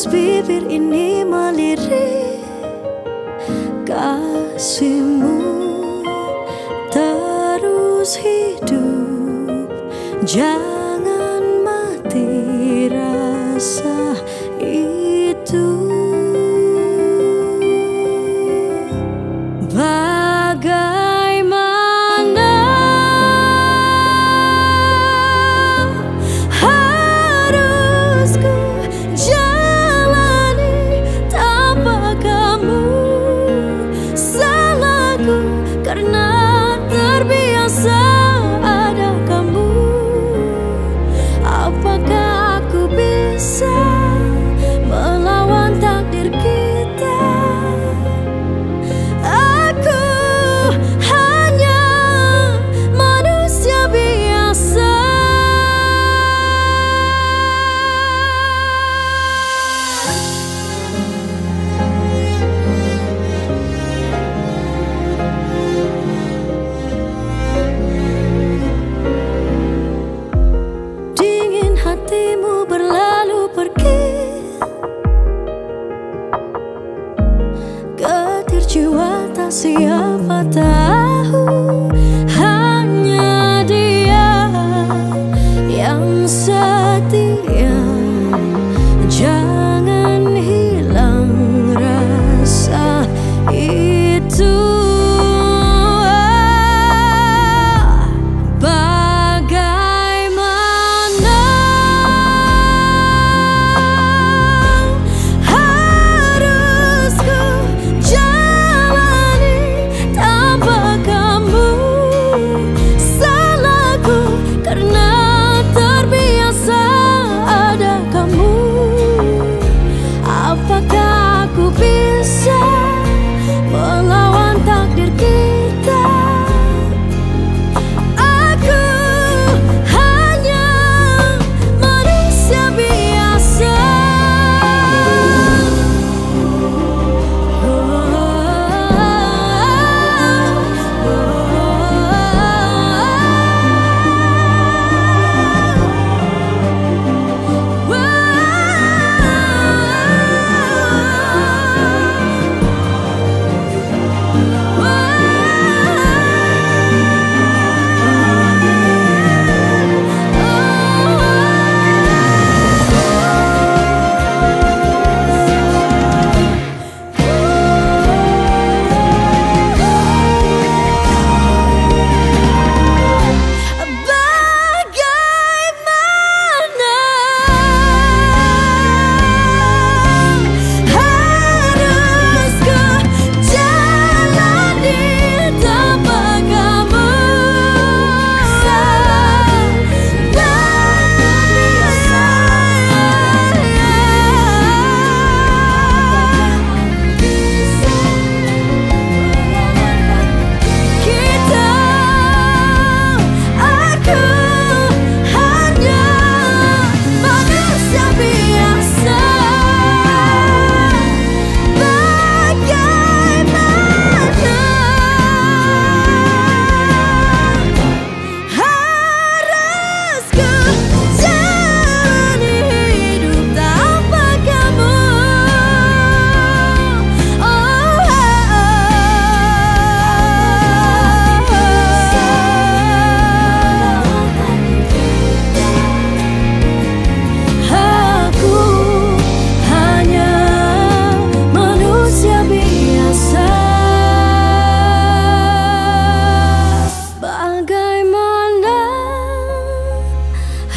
Tetes bibir ini melirik kasihmu terus hidup. Jangan mati rasa itu. Karena terbiasa ada kamu, apakah aku bisa melawan takdir kita? Aku hanya manusia biasa. Jiwa tak siapa tahu, hanya dia yang setia. Jangan hilang rasa itu.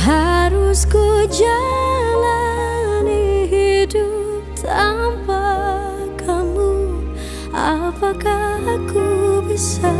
Harus ku jalani hidup tanpa kamu, apakah aku bisa?